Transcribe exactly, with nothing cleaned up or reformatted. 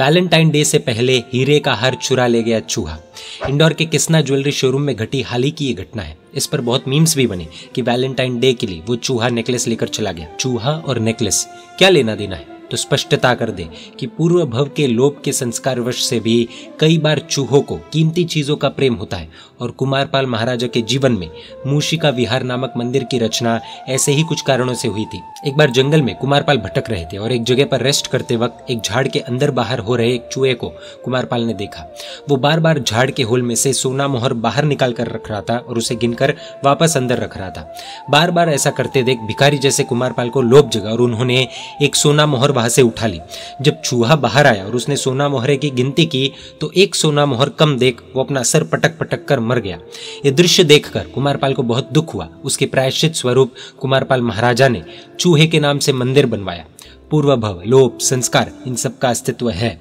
Valentine day से पहले हीरे का हार चुरा ले गया चूहा। इंदौर के कृष्णा ज्वेलरी शोरूम में घटी हाल ही की ये घटना है। इस पर बहुत मीम्स भी बने कि वैलेंटाइन डे के लिए वो चूहा नेकलेस लेकर चला गया। चूहा और नेकलेस क्या लेना देना है? तो स्पष्टता कर दे कि पूर्व भव के लोभ के संस्कारवश से भी कई बार चूहों को कीमती चीजों का प्रेम होता है और कुमारपाल महाराजा के जीवन में मूशिका विहार नामक मंदिर की रचना ऐसे ही कुछ कारणों से हुई थी। एक बार जंगल में कुमारपाल भटक रहे थे और एक जगह पर रेस्ट करते वक्त एक झाड़ के अंदर बाहर हो रहे एक चूहे को कुमारपाल ने देखा। वो बार बार झाड़ के होल में से सोना मोहर बाहर निकाल कर रख रहा था और उसे गिनकर वापस अंदर रख रहा था। बार बार ऐसा करते देख भिखारी जैसे कुमारपाल को लोभ जगा और उन्होंने एक सोना मोहर वहां से उठा ली। जब चूहा बाहर आया और उसने सोना मोहरे की गिनती की तो एक सोना मोहर कम देख वो अपना सर पटक पटक कर मर गया। ये दृश्य देखकर कुमारपाल को बहुत दुख हुआ। उसके प्रायश्चित स्वरूप कुमारपाल महाराजा ने चूहे के नाम से मंदिर बनवाया। पूर्वभव, लोभ, संस्कार, इन सब का अस्तित्व है।